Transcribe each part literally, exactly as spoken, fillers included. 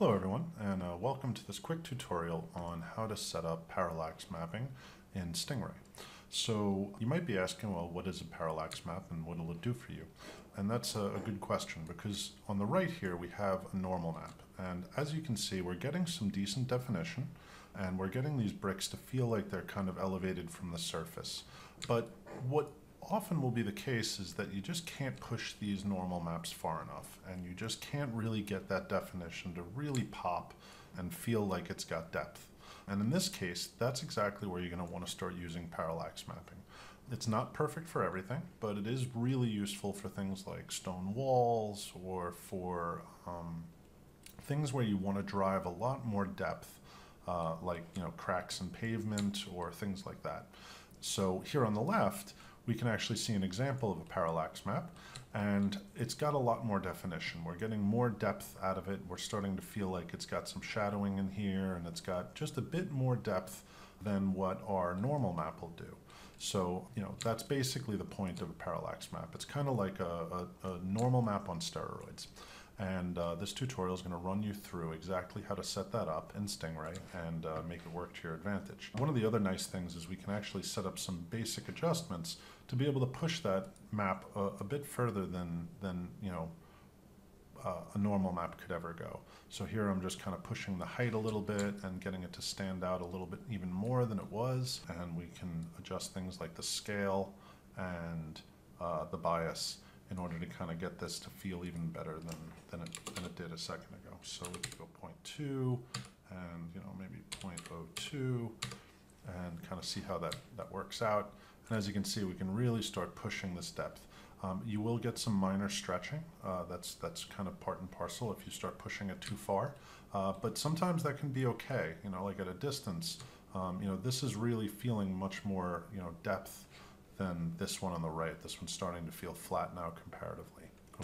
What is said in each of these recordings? Hello everyone, and uh, welcome to this quick tutorial on how to set up parallax mapping in Stingray. So you might be asking, well, what is a parallax map and what will it do for you? And that's a, a good question, because on the right here we have a normal map, and as you can see we're getting some decent definition, and we're getting these bricks to feel like they're kind of elevated from the surface. But what often will be the case is that you just can't push these normal maps far enough, and you just can't really get that definition to really pop and feel like it's got depth. And in this case, that's exactly where you're going to want to start using parallax mapping. It's not perfect for everything, but it is really useful for things like stone walls or for um, things where you want to drive a lot more depth, uh, like you know cracks in pavement or things like that. So here on the left, we can actually see an example of a parallax map, and it's got a lot more definition. We're getting more depth out of it. We're starting to feel like it's got some shadowing in here, and it's got just a bit more depth than what our normal map will do. So, you know, that's basically the point of a parallax map. It's kind of like a, a, a normal map on steroids. And uh, this tutorial is going to run you through exactly how to set that up in Stingray and uh, make it work to your advantage. One of the other nice things is we can actually set up some basic adjustments to be able to push that map a, a bit further than, than you know, uh, a normal map could ever go. So here I'm just kind of pushing the height a little bit and getting it to stand out a little bit even more than it was. And we can adjust things like the scale and uh, the bias in order to kind of get this to feel even better than, than, it, than it did a second ago. So we could go zero point two and you know maybe zero point zero two and kind of see how that, that works out. And as you can see, we can really start pushing this depth. Um, you will get some minor stretching. Uh, that's, that's kind of part and parcel if you start pushing it too far. Uh, but sometimes that can be okay, you know, like at a distance. Um, you know, this is really feeling much more, you know, depth than this one on the right. This one's starting to feel flat now comparatively.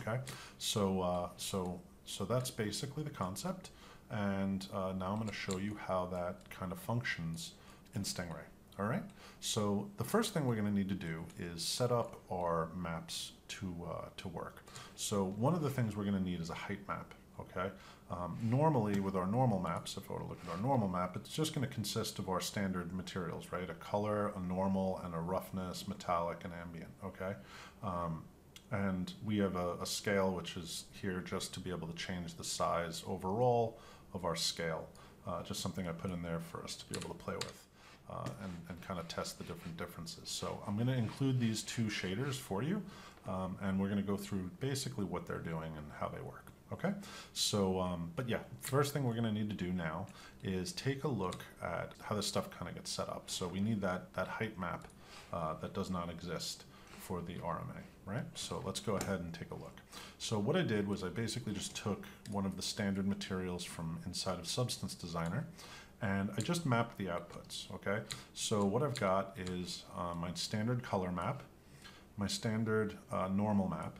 Okay, so uh, so so that's basically the concept, and uh, now I'm going to show you how that kind of functions in Stingray. All right. So the first thing we're going to need to do is set up our maps to uh, to work. So one of the things we're going to need is a height map. Okay. Um, normally with our normal maps, if I were to look at our normal map, it's just going to consist of our standard materials, right? A color, a normal, and a roughness, metallic, and ambient, okay? Um, and we have a, a scale, which is here just to be able to change the size overall of our scale. Uh, just something I put in there for us to be able to play with uh, and, and kind of test the different differences. So I'm going to include these two shaders for you, um, and we're going to go through basically what they're doing and how they work. Okay, so, um, but yeah, first thing we're gonna need to do now is take a look at how this stuff kind of gets set up. So we need that, that height map uh, that does not exist for the R M A, right? So let's go ahead and take a look. So what I did was I basically just took one of the standard materials from inside of Substance Designer, and I just mapped the outputs, okay? So what I've got is uh, my standard color map, my standard uh, normal map,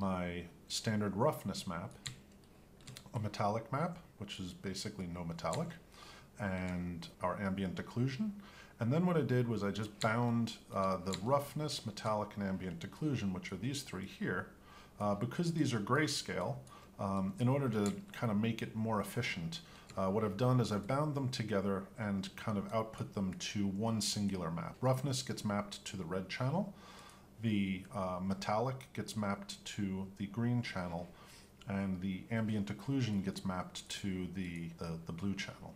my standard roughness map, a metallic map, which is basically no metallic, and our ambient occlusion. And then what I did was I just bound uh, the roughness, metallic, and ambient occlusion, which are these three here, uh, because these are grayscale, um, in order to kind of make it more efficient. Uh, what I've done is I've bound them together and kind of output them to one singular map. Roughness gets mapped to the red channel, the uh, metallic gets mapped to the green channel, and the ambient occlusion gets mapped to the, the, the blue channel.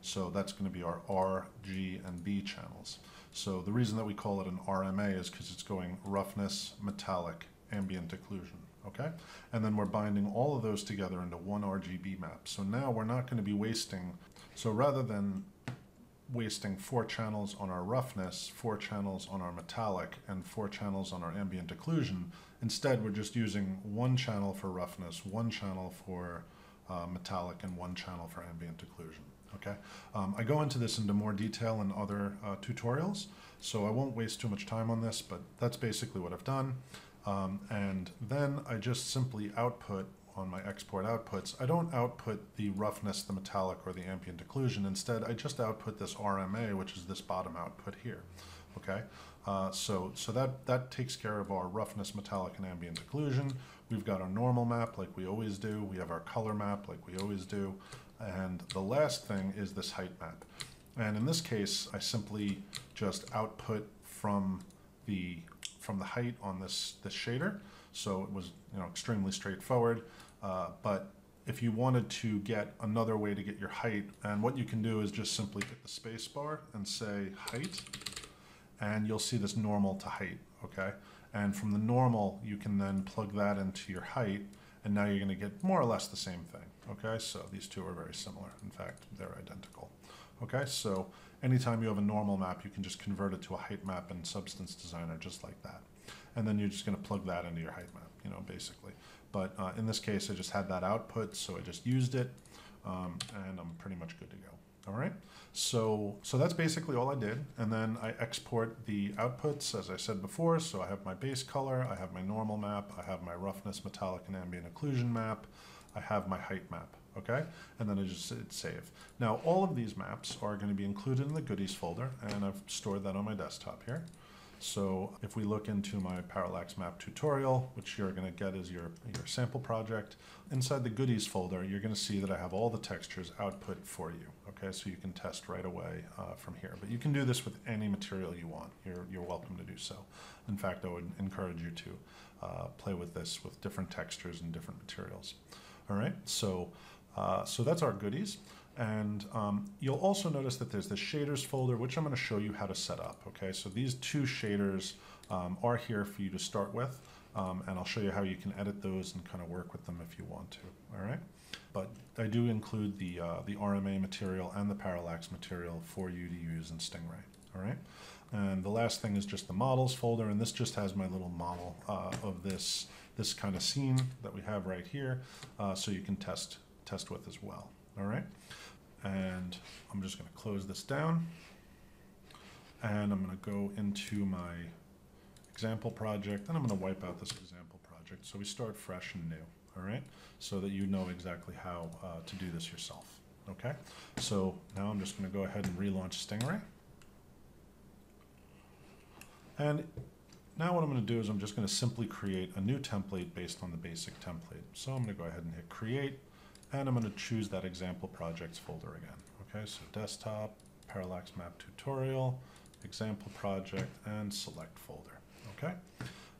So that's going to be our R, G, and B channels. So the reason that we call it an R M A is because it's going roughness, metallic, ambient occlusion. Okay, and then we're binding all of those together into one R G B map. So now we're not going to be wasting, so rather than wasting four channels on our roughness, four channels on our metallic, and four channels on our ambient occlusion, instead we're just using one channel for roughness, one channel for uh, metallic, and one channel for ambient occlusion. Okay, um, I go into this into more detail in other uh, tutorials, so I won't waste too much time on this, but that's basically what I've done. Um, and then I just simply output on my export outputs. I don't output the roughness, the metallic, or the ambient occlusion. Instead, I just output this R M A, which is this bottom output here, okay? Uh, so so that, that takes care of our roughness, metallic, and ambient occlusion. We've got our normal map like we always do. We have our color map like we always do. And the last thing is this height map. And in this case, I simply just output from the from the height on this, this shader. So it was you know extremely straightforward. Uh, but if you wanted to get another way to get your height, and what you can do is just simply hit the space bar and say height, and you'll see this normal to height, okay? And from the normal, you can then plug that into your height, and now you're gonna get more or less the same thing, okay? So these two are very similar. In fact, they're identical. Okay, so anytime you have a normal map, you can just convert it to a height map in Substance Designer just like that. And then you're just gonna plug that into your height map, you know, basically. But uh, in this case, I just had that output, so I just used it, um, and I'm pretty much good to go. All right, so, so that's basically all I did. And then I export the outputs, as I said before. So I have my base color, I have my normal map, I have my roughness, metallic, and ambient occlusion map, I have my height map, okay? And then I just hit save. Now, all of these maps are gonna be included in the goodies folder, and I've stored that on my desktop here. So if we look into my Parallax Map tutorial, which you're gonna get as your, your sample project, inside the goodies folder, you're gonna see that I have all the textures output for you, okay? So you can test right away uh, from here. But you can do this with any material you want. You're, you're welcome to do so. In fact, I would encourage you to uh, play with this with different textures and different materials. All right, so, uh, so that's our goodies. And um, you'll also notice that there's the shaders folder, which I'm gonna show you how to set up, okay? So these two shaders um, are here for you to start with, um, and I'll show you how you can edit those and kind of work with them if you want to, all right? But I do include the, uh, the R M A material and the parallax material for you to use in Stingray, all right? And the last thing is just the models folder, and this just has my little model uh, of this, this kind of scene that we have right here, uh, so you can test, test with as well, all right? And I'm just gonna close this down, and I'm gonna go into my example project, and I'm gonna wipe out this example project. So we start fresh and new, all right? So that you know exactly how uh, to do this yourself, okay? So now I'm just gonna go ahead and relaunch Stingray. And now what I'm gonna do is I'm just gonna simply create a new template based on the basic template. So I'm gonna go ahead and hit create, and I'm going to choose that example projects folder again. Okay, so desktop, parallax map tutorial, example project, and select folder. Okay,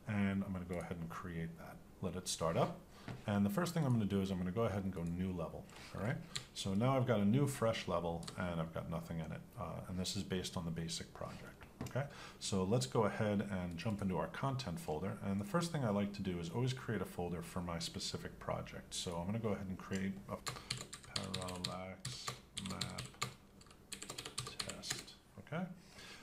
and I'm going to go ahead and create that. Let it start up. And the first thing I'm going to do is I'm going to go ahead and go new level. All right, so now I've got a new fresh level and I've got nothing in it. Uh, and this is based on the basic project. Okay, so let's go ahead and jump into our content folder. And the first thing I like to do is always create a folder for my specific project. So I'm going to go ahead and create a parallax map test. Okay,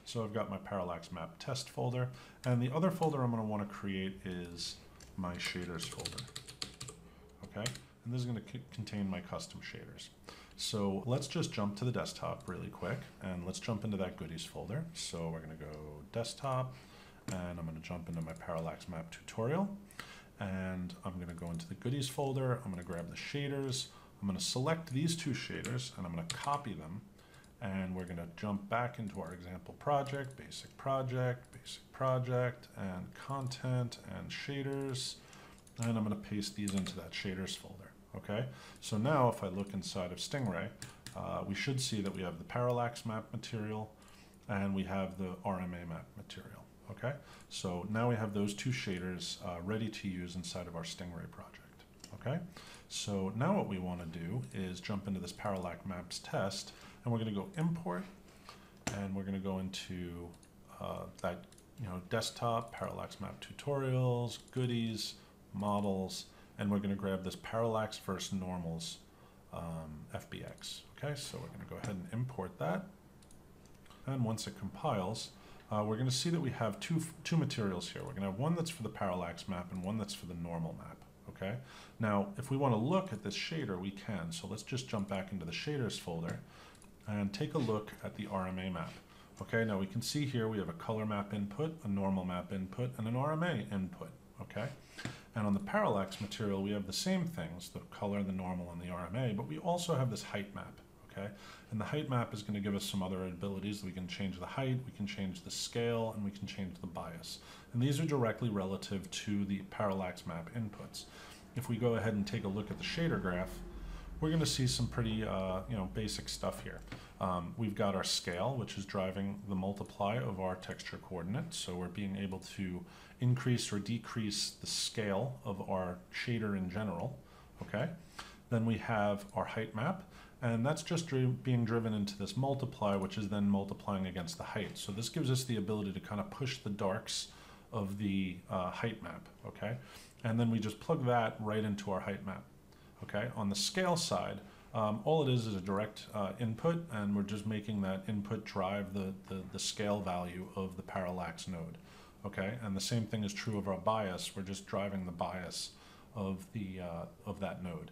so I've got my parallax map test folder. And the other folder I'm going to want to create is my shaders folder. Okay, and this is going to contain my custom shaders. So let's just jump to the desktop really quick, and let's jump into that goodies folder. So we're gonna go desktop, and I'm gonna jump into my parallax map tutorial, and I'm gonna go into the goodies folder, I'm gonna grab the shaders, I'm gonna select these two shaders, and I'm gonna copy them, and we're gonna jump back into our example project, basic project, basic project, and content, and shaders, and I'm gonna paste these into that shaders folder. Okay, so now if I look inside of Stingray, uh, we should see that we have the parallax map material and we have the R M A map material. Okay, so now we have those two shaders uh, ready to use inside of our Stingray project. Okay, so now what we want to do is jump into this parallax maps test, and we're going to go import, and we're going to go into uh, that you know desktop, parallax map tutorials, goodies, models. And we're going to grab this parallax versus normals um, F B X. Okay, so we're going to go ahead and import that. And once it compiles, uh, we're going to see that we have two, two materials here. We're going to have one that's for the parallax map and one that's for the normal map. Okay, now if we want to look at this shader, we can. So let's just jump back into the shaders folder and take a look at the R M A map. Okay, now we can see here we have a color map input, a normal map input, and an R M A input. Okay. And on the parallax material, we have the same things, the color, the normal, and the R M A, but we also have this height map, okay? And the height map is going to give us some other abilities. We can change the height, we can change the scale, and we can change the bias. And these are directly relative to the parallax map inputs. If we go ahead and take a look at the shader graph, we're going to see some pretty uh, you know, basic stuff here. Um, we've got our scale, which is driving the multiply of our texture coordinates. So we're being able to increase or decrease the scale of our shader in general, okay? Then we have our height map, and that's just dri being driven into this multiply, which is then multiplying against the height. So this gives us the ability to kind of push the darks of the uh, height map, okay? And then we just plug that right into our height map. Okay, on the scale side, um, all it is is a direct uh, input, and we're just making that input drive the, the, the scale value of the parallax node. Okay, and the same thing is true of our bias. We're just driving the bias of the uh, of that node.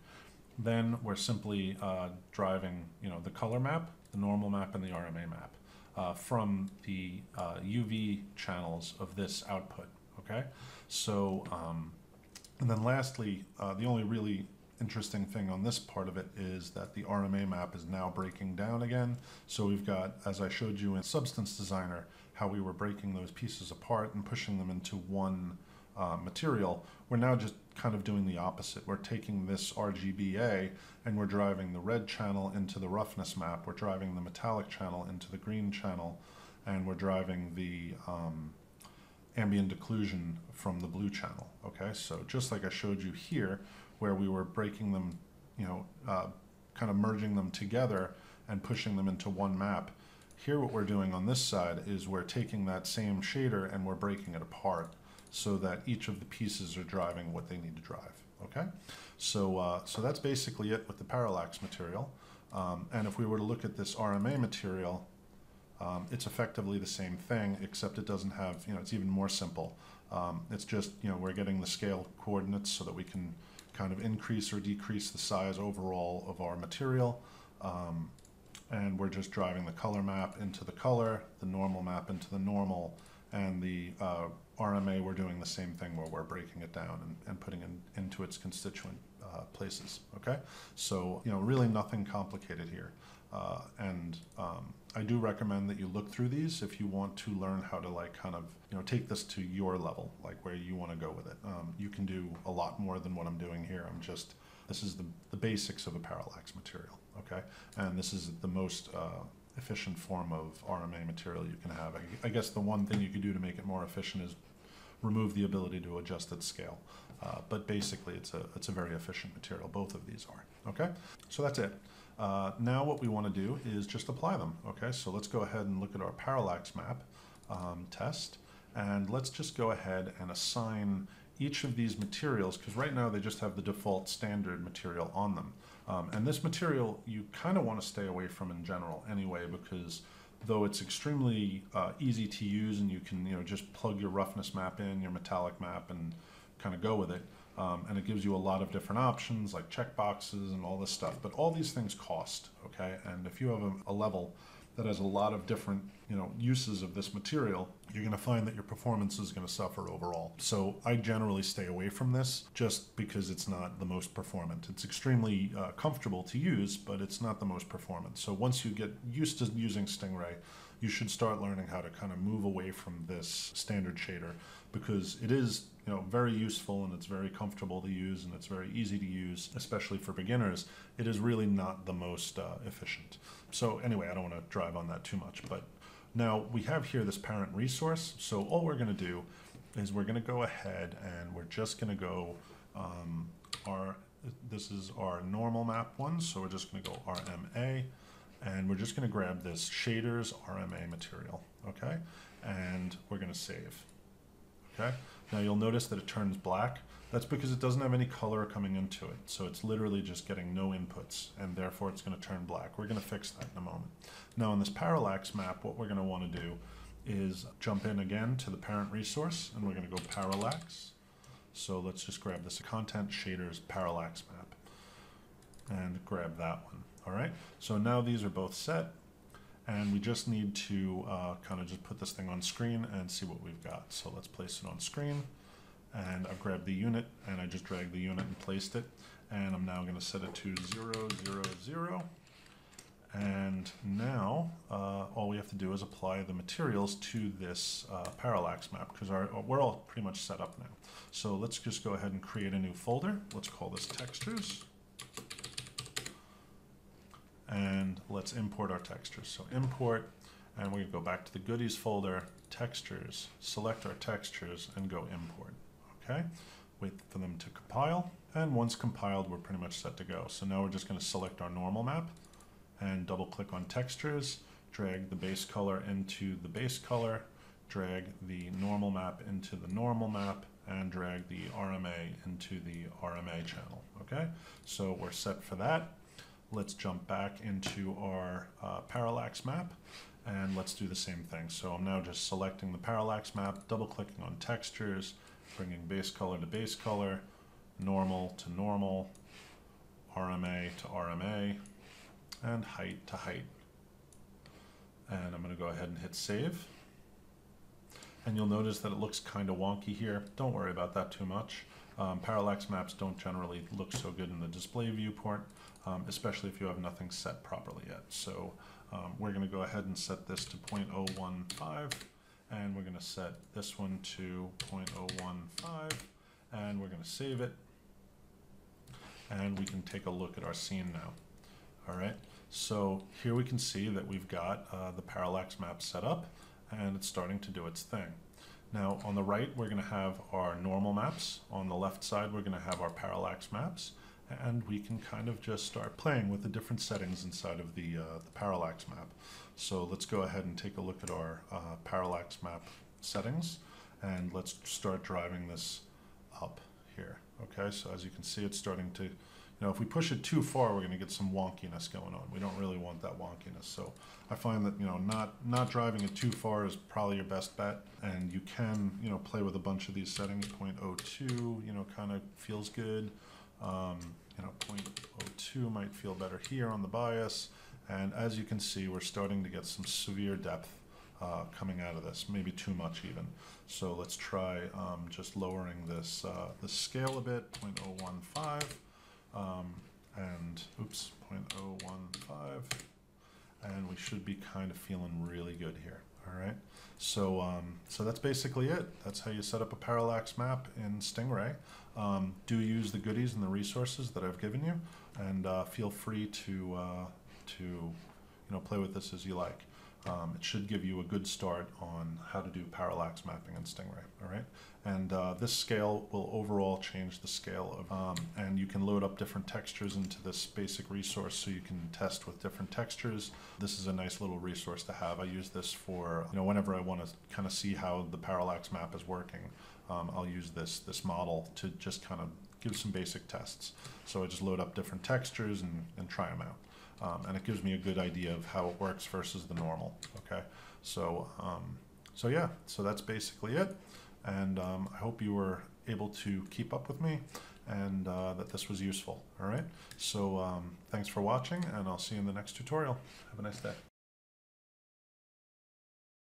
Then we're simply uh, driving, you know, the color map, the normal map, and the R M A map uh, from the uh, U V channels of this output. Okay, so um, and then lastly, uh, the only really interesting thing on this part of it is that the R M A map is now breaking down again. So we've got, as I showed you in Substance Designer, how we were breaking those pieces apart and pushing them into one uh, material. We're now just kind of doing the opposite. We're taking this R G B A and we're driving the red channel into the roughness map. We're driving the metallic channel into the green channel, and we're driving the um, ambient occlusion from the blue channel. Okay, so just like I showed you here, where we were breaking them, you know, uh, kind of merging them together and pushing them into one map. Here what we're doing on this side is we're taking that same shader and we're breaking it apart so that each of the pieces are driving what they need to drive, okay? So, uh, so that's basically it with the parallax material. Um, and if we were to look at this R M A material, um, it's effectively the same thing, except it doesn't have, you know, it's even more simple. Um, it's just, you know, we're getting the scale coordinates so that we can kind of increase or decrease the size overall of our material, um, and we're just driving the color map into the color, the normal map into the normal, and the uh, R M A, we're doing the same thing where we're breaking it down and, and putting it in, into its constituent uh, places, okay? So, you know, really nothing complicated here. Uh, and um, I do recommend that you look through these if you want to learn how to, like, kind of, you know, take this to your level, like where you want to go with it. Um, you can do a lot more than what I'm doing here. I'm just, this is the, the basics of a parallax material, okay? And this is the most uh, efficient form of R M A material you can have. I, I guess the one thing you could do to make it more efficient is remove the ability to adjust its scale. Uh, but basically, it's a, it's a very efficient material. Both of these are, okay? So that's it. Uh, now what we want to do is just apply them, okay? So let's go ahead and look at our parallax map um, test, and let's just go ahead and assign each of these materials, because right now they just have the default standard material on them. Um, and this material you kind of want to stay away from in general anyway, because though it's extremely uh, easy to use and you can, you know, just plug your roughness map in, your metallic map, and kind of go with it. Um, and it gives you a lot of different options like checkboxes and all this stuff, but all these things cost, okay? And if you have a, a level that has a lot of different, you know, uses of this material, you're gonna find that your performance is gonna suffer overall. So I generally stay away from this just because it's not the most performant. It's extremely uh, comfortable to use, but it's not the most performant. So once you get used to using Stingray, you should start learning how to kind of move away from this standard shader, because it is, you know, very useful, and it's very comfortable to use, and it's very easy to use, especially for beginners. It is really not the most uh, efficient. So anyway, I don't want to drive on that too much, but now we have here this parent resource. So all we're going to do is we're going to go ahead and we're just going to go um, our, this is our normal map one. So we're just going to go R M A. And we're just going to grab this shaders R M A material, okay? And we're going to save, okay? Now you'll notice that it turns black. That's because it doesn't have any color coming into it. So it's literally just getting no inputs, and therefore it's going to turn black. We're going to fix that in a moment. Now on this parallax map, what we're going to want to do is jump in again to the parent resource, and we're going to go parallax. So let's just grab this content shaders parallax map and grab that one. All right, so now these are both set, and we just need to uh, kind of just put this thing on screen and see what we've got. So let's place it on screen, and I've grabbed the unit, and I just dragged the unit and placed it, and I'm now going to set it to zero, zero, zero, And now uh, all we have to do is apply the materials to this uh, parallax map, because we're all pretty much set up now. So let's just go ahead and create a new folder. Let's call this textures. And let's import our textures. So import, and we go back to the goodies folder, textures, select our textures, and go import. Okay, wait for them to compile. And once compiled, we're pretty much set to go. So now we're just going to select our normal map and double click on textures, drag the base color into the base color, drag the normal map into the normal map, and drag the R M A into the R M A channel. Okay, so we're set for that. Let's jump back into our uh, parallax map and let's do the same thing. So I'm now just selecting the parallax map, double clicking on textures, bringing base color to base color, normal to normal, R M A to R M A, and height to height. And I'm going to go ahead and hit save. And you'll notice that it looks kind of wonky here. Don't worry about that too much. Um, parallax maps don't generally look so good in the display viewport, um, especially if you have nothing set properly yet. So um, we're going to go ahead and set this to zero point zero one five, and we're going to set this one to zero point zero one five, and we're going to save it. And we can take a look at our scene now. All right, so here we can see that we've got uh, the parallax map set up, and it's starting to do its thing. Now on the right, we're going to have our normal maps. On the left side, we're going to have our parallax maps, and we can kind of just start playing with the different settings inside of the, uh, the parallax map. So let's go ahead and take a look at our uh, parallax map settings, and let's start driving this up here. Okay, so as you can see, it's starting to Now, if we push it too far, we're going to get some wonkiness going on. We don't really want that wonkiness. So I find that, you know, not not driving it too far is probably your best bet. And you can, you know, play with a bunch of these settings. zero point zero two, you know, kind of feels good. Um, you know, zero point zero two might feel better here on the bias. And as you can see, we're starting to get some severe depth uh, coming out of this, maybe too much even. So let's try um, just lowering this uh, the scale a bit, zero point zero one five. Um, and oops, zero point zero one five, and we should be kind of feeling really good here. All right, so um, so that's basically it. That's how you set up a parallax map in Stingray. Um, do use the goodies and the resources that I've given you, and uh, feel free to uh, to you know play with this as you like. Um, it should give you a good start on how to do parallax mapping in Stingray. All right, and uh, this scale will overall change the scale of, um, and you can load up different textures into this basic resource, so you can test with different textures. This is a nice little resource to have. I use this for you know whenever I want to kind of see how the parallax map is working. Um, I'll use this this model to just kind of give some basic tests. So I just load up different textures and, and try them out. Um, and it gives me a good idea of how it works versus the normal. Okay, so um, so yeah, so that's basically it, and um, I hope you were able to keep up with me, and uh, that this was useful. All right, so um, thanks for watching, and I'll see you in the next tutorial. Have a nice day.